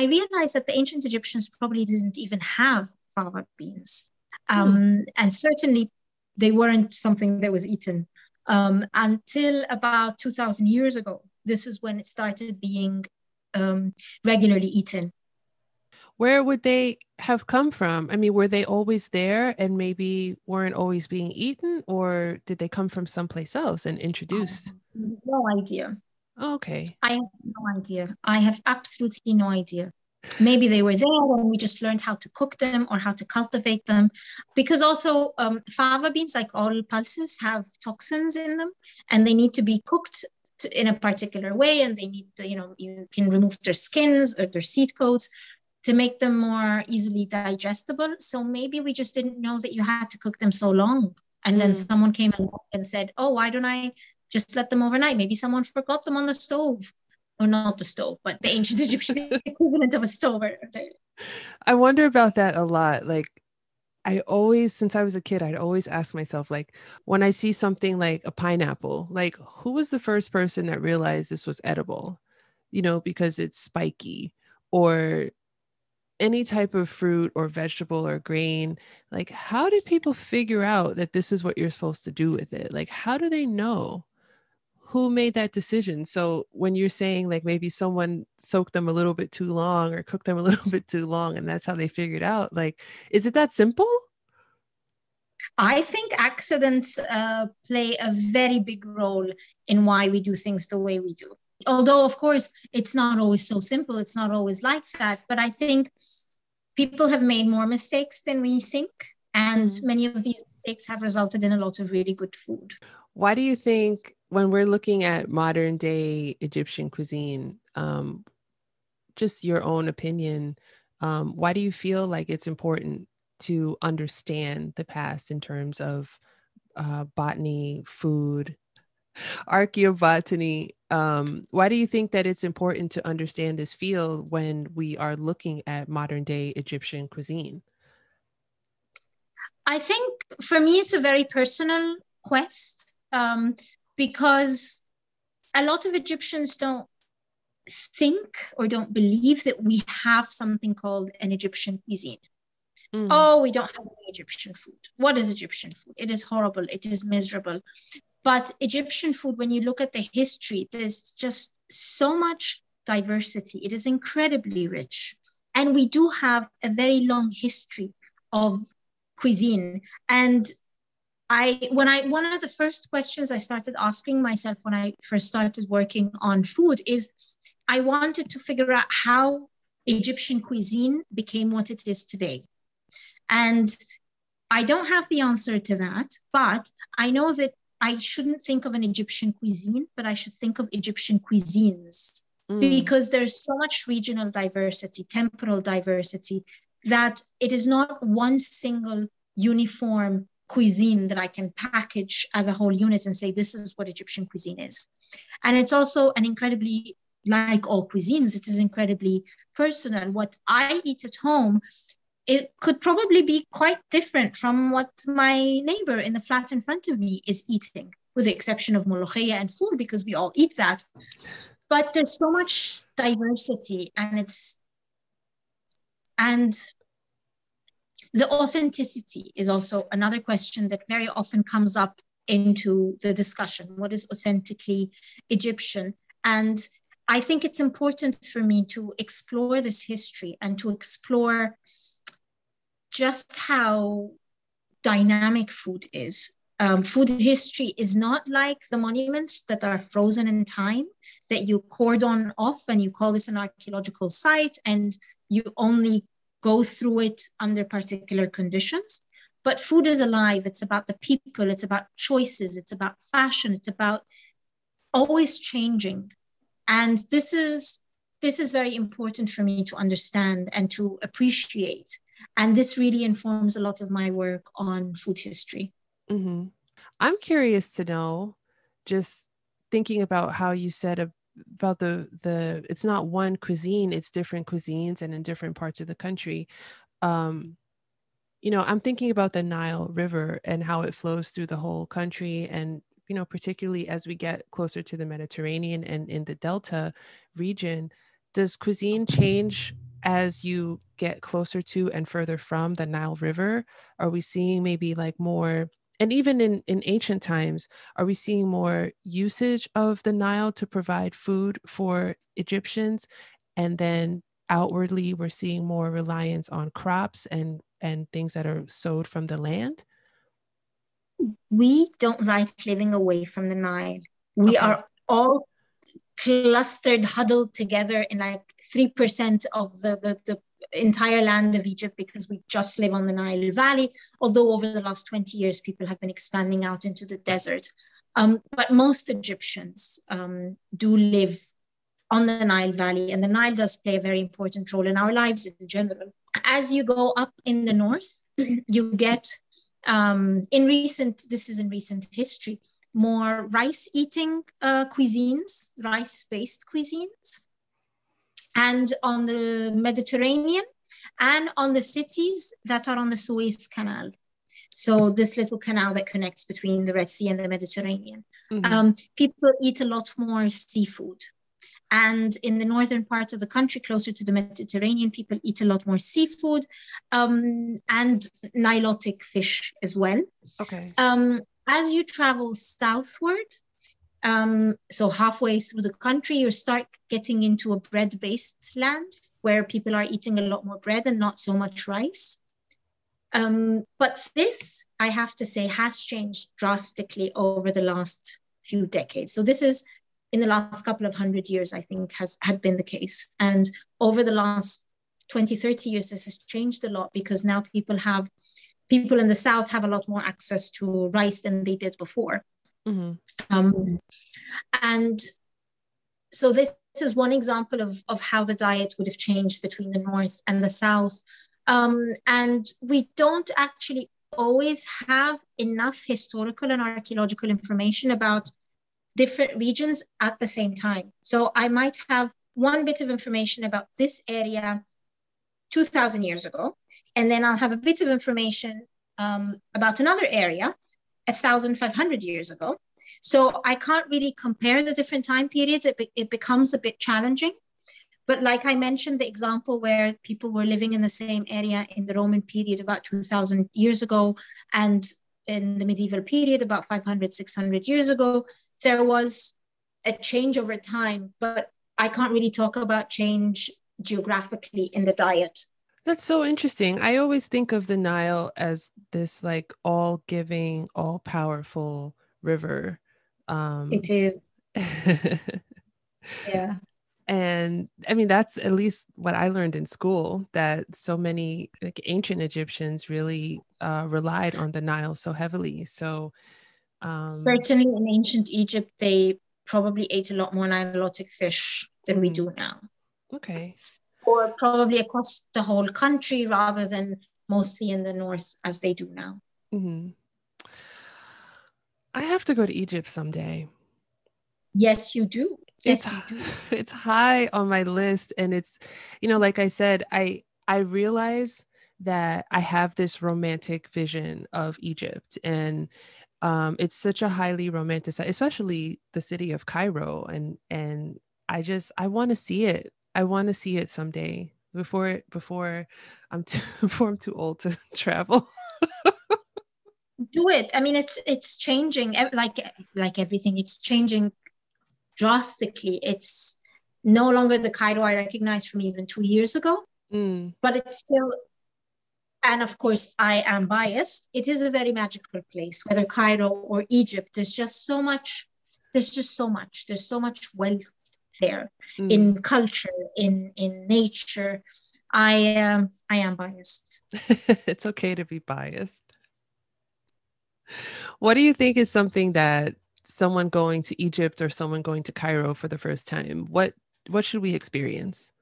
I realized that the ancient Egyptians probably didn't even have fava beans. Um, mm. And certainly they weren't something that was eaten um, until about two thousand years ago. This is when it started being um, regularly eaten. Where would they have come from? I mean, were they always there and maybe weren't always being eaten, or did they come from someplace else and introduced? No idea. Okay. I have no idea. I have absolutely no idea. Maybe they were there and we just learned how to cook them or how to cultivate them. Because also um, fava beans, like all pulses, have toxins in them, and they need to be cooked to, in a particular way. And they need to, you know, you can remove their skins or their seed coats to make them more easily digestible. So maybe we just didn't know that you had to cook them so long. And then mm. someone came along and said, oh, why don't I just let them overnight? Maybe someone forgot them on the stove, or not the stove, but the ancient Egyptian equivalent of a stove. I wonder about that a lot. Like, I always, since I was a kid, I'd always ask myself, like, when I see something like a pineapple, like, who was the first person that realized this was edible? You know, because it's spiky, or any type of fruit or vegetable or grain, like, how did people figure out that this is what you're supposed to do with it? Like, how do they know? who made that decision? So when you're saying like maybe someone soaked them a little bit too long or cooked them a little bit too long and that's how they figured out, like, is it that simple? I think accidents uh, play a very big role in why we do things the way we do. Although, of course, it's not always so simple. It's not always like that. But I think people have made more mistakes than we think. And many of these mistakes have resulted in a lot of really good food. Why do you think, when we're looking at modern day Egyptian cuisine, um, just your own opinion, um, why do you feel like it's important to understand the past in terms of uh, botany, food, archaeobotany? Um, why do you think that it's important to understand this field when we are looking at modern day Egyptian cuisine? I think for me, it's a very personal quest. Um, Because a lot of Egyptians don't think or don't believe that we have something called an Egyptian cuisine. Mm. Oh, we don't have any Egyptian food. What is Egyptian food? It is horrible. It is miserable. But Egyptian food, when you look at the history, there's just so much diversity. It is incredibly rich. And we do have a very long history of cuisine. And I, when I, one of the first questions I started asking myself when I first started working on food is, I wanted to figure out how Egyptian cuisine became what it is today. And I don't have the answer to that, but I know that I shouldn't think of an Egyptian cuisine, but I should think of Egyptian cuisines, mm. because there's so much regional diversity, temporal diversity, that it is not one single uniform cuisine that I can package as a whole unit and say, this is what Egyptian cuisine is. And it's also an incredibly, like all cuisines, it is incredibly personal. What I eat at home, it could probably be quite different from what my neighbor in the flat in front of me is eating, with the exception of molokhia and foul, because we all eat that. But there's so much diversity, and it's, and the authenticity is also another question that very often comes up into the discussion. What is authentically Egyptian? And I think it's important for me to explore this history and to explore just how dynamic food is. Um, food history is not like the monuments that are frozen in time, that you cordon off and you call this an archaeological site and you only go through it under particular conditions. But food is alive. It's about the people. It's about choices. It's about fashion. It's about always changing. And this is, this is very important for me to understand and to appreciate. And this really informs a lot of my work on food history. Mm-hmm. I'm curious to know, just thinking about how you said a about the, the, it's not one cuisine, it's different cuisines and in different parts of the country. Um, you know, I'm thinking about the Nile River and how it flows through the whole country. And, you know, particularly as we get closer to the Mediterranean and in the Delta region, does cuisine change as you get closer to and further from the Nile River? Are we seeing maybe like more, and even in, in ancient times, are we seeing more usage of the Nile to provide food for Egyptians? And then outwardly, we're seeing more reliance on crops and, and things that are sowed from the land? We don't like living away from the Nile. We okay. are all clustered, huddled together in like three percent of the, the, the entire land of Egypt, because we just live on the Nile Valley, although over the last twenty years, people have been expanding out into the desert. Um, but most Egyptians um, do live on the Nile Valley, and the Nile does play a very important role in our lives in general. As you go up in the north, you get, um, in recent, this is in recent history, more rice-eating uh, cuisines, rice-based cuisines. And on the Mediterranean, and on the cities that are on the Suez Canal. So this little canal that connects between the Red Sea and the Mediterranean. Mm-hmm. Um, people eat a lot more seafood. And in the northern part of the country, closer to the Mediterranean, people eat a lot more seafood um, and nilotic fish as well. Okay. Um, as you travel southward, Um, so halfway through the country, you start getting into a bread-based land where people are eating a lot more bread and not so much rice. Um, but this, I have to say, has changed drastically over the last few decades. So this is in the last couple of hundred years, I think, has had been the case. And over the last twenty, thirty years, this has changed a lot because now people have, people in the South have a lot more access to rice than they did before. Mm-hmm. Um, and so this, this is one example of, of how the diet would have changed between the North and the South. Um, and we don't actually always have enough historical and archaeological information about different regions at the same time. So I might have one bit of information about this area two thousand years ago, and then I'll have a bit of information um, about another area fifteen hundred years ago. So I can't really compare the different time periods. It, be- it becomes a bit challenging. But like I mentioned, the example where people were living in the same area in the Roman period about two thousand years ago, and in the medieval period about five hundred, six hundred years ago, there was a change over time, but I can't really talk about change geographically in the diet. That's so interesting. I always think of the Nile as this like all-giving, all-powerful river. Um, it is. Yeah. And I mean, that's at least what I learned in school, that so many like ancient Egyptians really uh, relied on the Nile so heavily. So um, certainly in ancient Egypt, they probably ate a lot more Nilotic fish than we do now. Okay. Or probably across the whole country rather than mostly in the north as they do now. Mm-hmm. I have to go to Egypt someday. Yes, you do. Yes, it's, you do. It's high on my list. And it's, you know, like I said, I, I realize that I have this romantic vision of Egypt, and um, it's such a highly romanticized, especially the city of Cairo. And, and I just, I want to see it. I want to see it someday before before I'm too, before I'm too old to travel. Do it. I mean, it's it's changing, like like everything. It's changing drastically. It's no longer the Cairo I recognized from even two years ago. Mm. But it's still, and of course I am biased, it is a very magical place, whether Cairo or Egypt. There's just so much. There's just so much. There's so much wealth there. Mm. In culture, in in nature. I am um, I am biased. It's okay to be biased. What do you think is something that someone going to Egypt or someone going to Cairo for the first time, what what should we experience?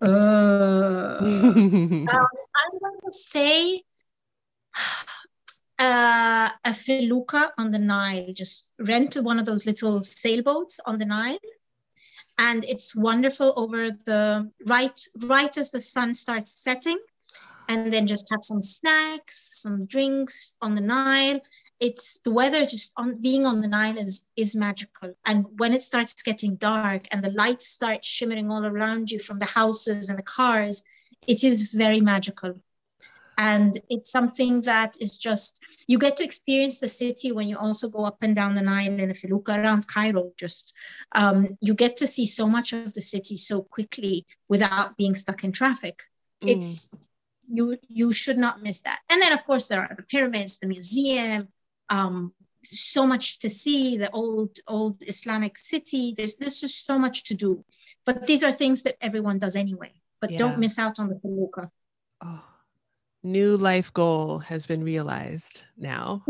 Uh, um, I'm gonna say Uh, a felucca on the Nile. Just rent one of those little sailboats on the Nile, and it's wonderful. Over the right, right as the sun starts setting, and then just have some snacks, some drinks on the Nile. It's the weather just on being on the Nile is is magical. And when it starts getting dark and the lights start shimmering all around you from the houses and the cars, it is very magical. And it's something that is just, you get to experience the city when you also go up and down the Nile in a felucca around Cairo. Just um, you get to see so much of the city so quickly without being stuck in traffic. Mm. It's you you should not miss that. And then of course there are the pyramids, the museum, um, so much to see, the old old Islamic city. There's there's just so much to do. But these are things that everyone does anyway. But yeah. Don't miss out on the felucca. Oh. New life goal has been realized now.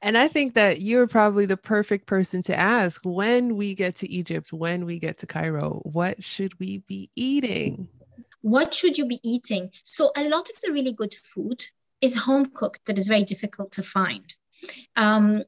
And I think that you're probably the perfect person to ask when we get to Egypt, when we get to Cairo, what should we be eating? What should you be eating? So a lot of the really good food is home cooked, that is very difficult to find. Um,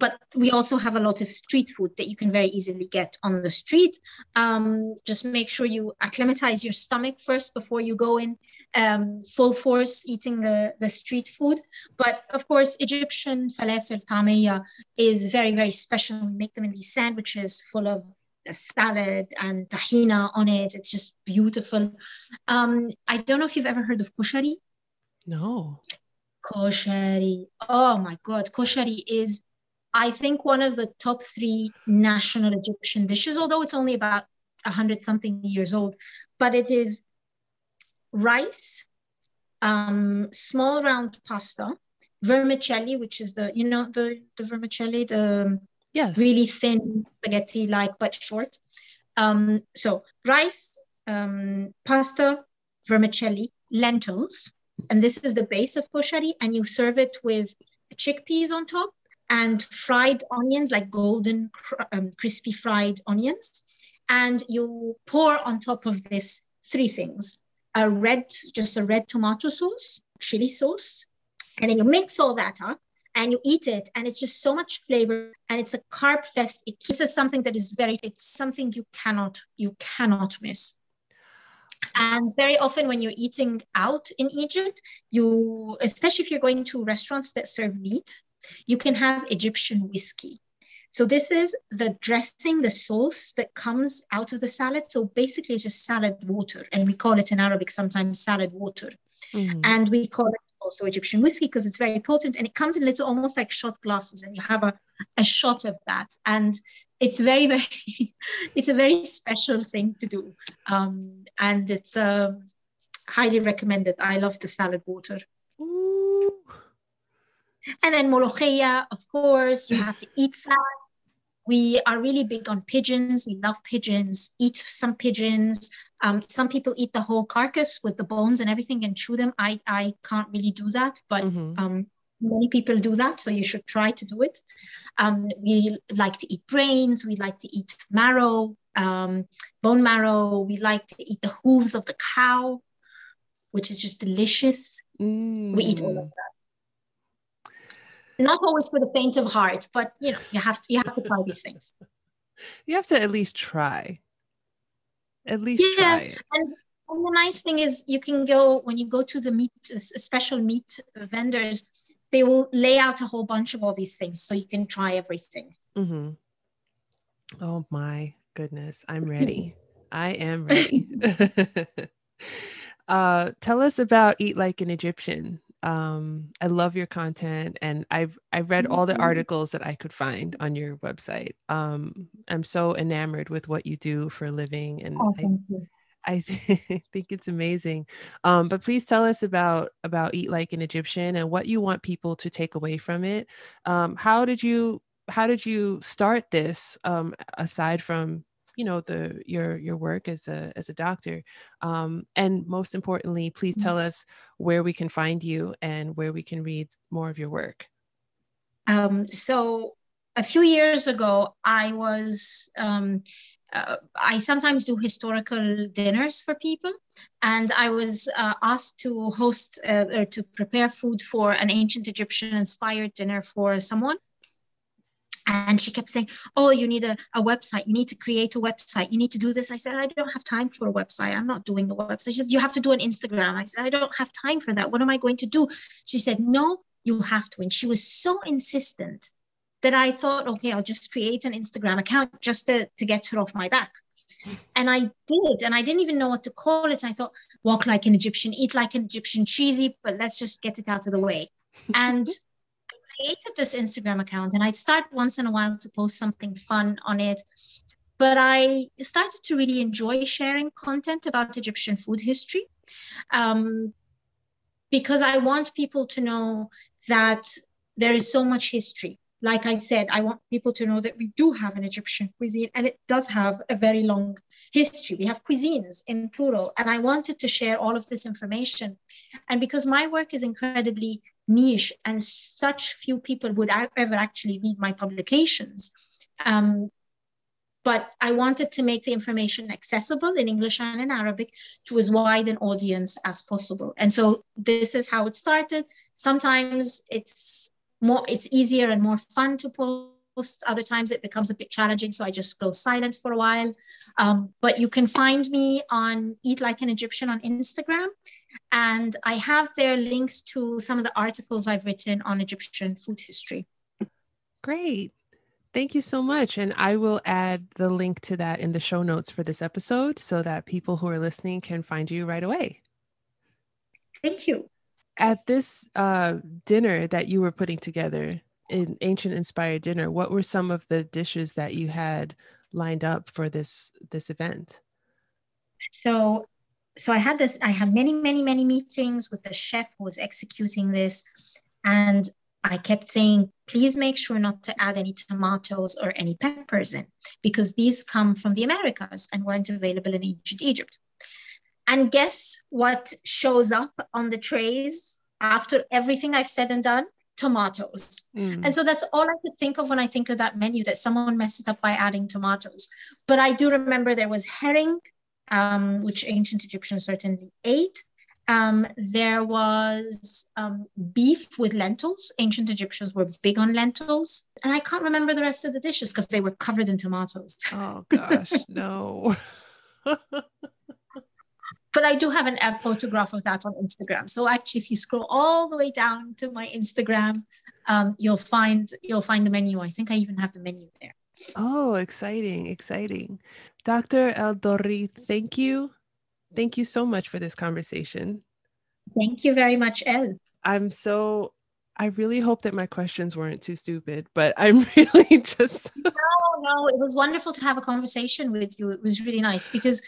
but we also have a lot of street food that you can very easily get on the street. Um, just make sure you acclimatize your stomach first before you go in um, full force eating the, the street food. But of course, Egyptian falafel tamia is very, very special. We make them in these sandwiches full of salad and tahina on it. It's just beautiful. Um, I don't know if you've ever heard of kushari. No. koshari. Oh my God, koshari is, I think, one of the top three national Egyptian dishes, although it's only about a hundred something years old, but it is rice, um, small round pasta, vermicelli, which is the, you know, the, the vermicelli, the yes. really thin spaghetti-like but short. Um, so rice, um, pasta, vermicelli, lentils, and this is the base of koshari, and you serve it with chickpeas on top and fried onions, like golden, cr- um, crispy fried onions. And you pour on top of this three things, a red, just a red tomato sauce, chili sauce, and then you mix all that up and you eat it. And it's just so much flavor, and it's a carb fest. It, this is something that is very, it's something you cannot, you cannot miss. And very often when you're eating out in Egypt, you, especially if you're going to restaurants that serve meat, you can have Egyptian whiskey. So this is the dressing, the sauce that comes out of the salad. So basically it's just salad water. And we call it in Arabic sometimes salad water. Mm-hmm. And we call it also Egyptian whiskey because it's very potent. And it comes in little, almost like shot glasses. And you have a, a shot of that. And it's very, very, it's a very special thing to do. Um, and it's uh, highly recommended. I love the salad water. Ooh. And then molokhia, of course, you have to eat that. We are really big on pigeons. We love pigeons, eat some pigeons. Um, some people eat the whole carcass with the bones and everything and chew them. I, I can't really do that, but mm-hmm. um, many people do that. So you should try to do it. Um, we like to eat brains. We like to eat marrow, um, bone marrow. We like to eat the hooves of the cow, which is just delicious. Mm. We eat all of that. Not always for the faint of heart, but you know, you have to you have to try these things. You have to at least try. At least yeah. try it. And, and the nice thing is, you can go when you go to the meat uh, special meat vendors. They will lay out a whole bunch of all these things, so you can try everything. Mm-hmm. Oh my goodness, I'm ready. I am ready. uh, tell us about Eat Like an Egyptian. Um, I love your content, and I've, I've read all the articles that I could find on your website. Um, I'm so enamored with what you do for a living, and oh, thank you. I, I th- think it's amazing. Um, but please tell us about, about Eat Like an Egyptian and what you want people to take away from it. Um, how did you, how did you start this, um, aside from, you know, the, your, your work as a, as a doctor. Um, and most importantly, please tell us where we can find you and where we can read more of your work. Um, so a few years ago, I was, um, uh, I sometimes do historical dinners for people, and I was uh, asked to host uh, or to prepare food for an ancient Egyptian inspired dinner for someone. And she kept saying, oh, you need a, a website. You need to create a website. You need to do this. I said, I don't have time for a website. I'm not doing a website. She said, you have to do an Instagram. I said, I don't have time for that. What am I going to do? She said, no, you have to. And she was so insistent that I thought, okay, I'll just create an Instagram account just to, to get her off my back. And I did. And I didn't even know what to call it. And I thought, walk like an Egyptian, eat like an Egyptian, cheesy, but let's just get it out of the way. And created this Instagram account, and I'd start once in a while to post something fun on it. But I started to really enjoy sharing content about Egyptian food history, um, because I want people to know that there is so much history. Like I said, I want people to know that we do have an Egyptian cuisine, and it does have a very long history. We have cuisines in plural, and I wanted to share all of this information. And because my work is incredibly niche and such few people would ever actually read my publications, um, but I wanted to make the information accessible in English and in Arabic to as wide an audience as possible. And so this is how it started. Sometimes it's more, it's easier and more fun to post. Other times it becomes a bit challenging, so I just go silent for a while. Um, but you can find me on Eat Like an Egyptian on Instagram, and I have there links to some of the articles I've written on Egyptian food history. Great. Thank you so much. And I will add the link to that in the show notes for this episode so that people who are listening can find you right away. Thank you. At this uh, dinner that you were putting together, an ancient inspired dinner, what were some of the dishes that you had lined up for this this event? So, so I had this. I had many, many, many meetings with the chef who was executing this, and I kept saying, please make sure not to add any tomatoes or any peppers in, because these come from the Americas and weren't available in ancient Egypt. And guess what shows up on the trays after everything I've said and done? Tomatoes. Mm. And so that's all I could think of when I think of that menu, that someone messed it up by adding tomatoes. But I do remember there was herring, um, which ancient Egyptians certainly ate. Um, there was um, beef with lentils. Ancient Egyptians were big on lentils. And I can't remember the rest of the dishes because they were covered in tomatoes. Oh, gosh, no. But I do have an a photograph of that on Instagram. So actually, if you scroll all the way down to my Instagram, um, you'll find you'll find the menu. I think I even have the menu there. Oh, exciting, exciting. Doctor El Dorry, thank you. Thank you so much for this conversation. Thank you very much, El. I'm so, I really hope that my questions weren't too stupid, but I'm really just... No, no, it was wonderful to have a conversation with you. It was really nice because...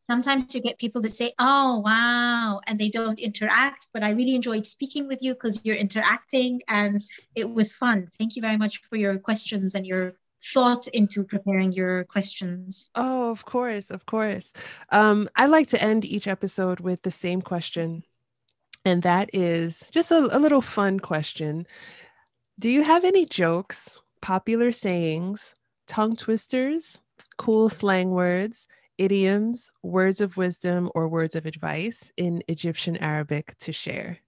Sometimes you get people that say, oh, wow, and they don't interact. But I really enjoyed speaking with you because you're interacting and it was fun. Thank you very much for your questions and your thought into preparing your questions. Oh, of course. Of course. Um, I like to end each episode with the same question. And that is just a, a little fun question. Do you have any jokes, popular sayings, tongue twisters, cool slang words, idioms, words of wisdom, or words of advice in Egyptian Arabic to share?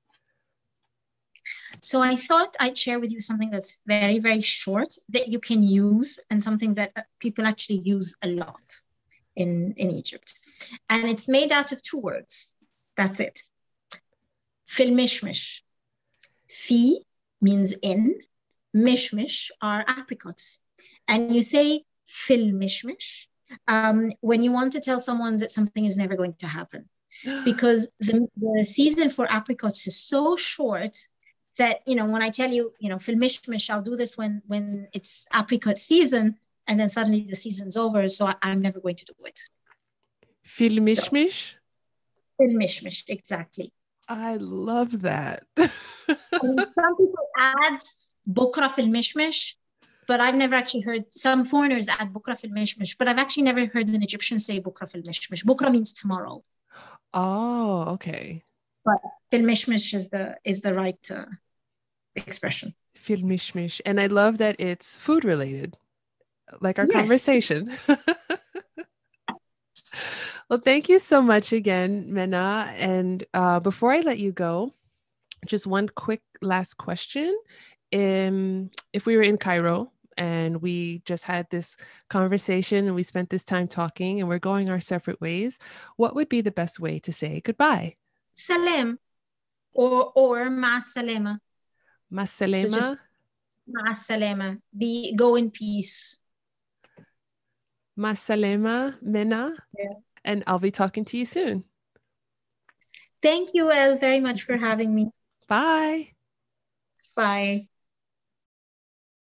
So I thought I'd share with you something that's very, very short that you can use and something that people actually use a lot in, in Egypt. And it's made out of two words. That's it. Fil mishmish. Fi means in. Mishmish are apricots. And you say fil mishmish Um, when you want to tell someone that something is never going to happen, because the, the season for apricots is so short that, you know, when I tell you, you know, fil mishmish, I'll do this when, when it's apricot season, and then suddenly the season's over. So I, I'm never going to do it. Fil mishmish? So, fil mishmish, exactly. I love that. And some people add bukra fil mishmish. But I've never actually heard, some foreigners add bukra fil mishmish, but I've actually never heard an Egyptian say bukra fil mishmish. Bukra means tomorrow. Oh, okay. But fil mishmish is the, is the right uh, expression. Fil mishmish. And I love that it's food related, like our yes. conversation. Well, thank you so much again, Mena. And uh, before I let you go, just one quick last question. Um, if we were in Cairo, and we just had this conversation and we spent this time talking and we're going our separate ways, what would be the best way to say goodbye? Salam or, or ma salama. Ma salama. So just, ma salama. Be, go in peace. Ma salama, Mena. Yeah. And I'll be talking to you soon. Thank you, El, very much for having me. Bye. Bye.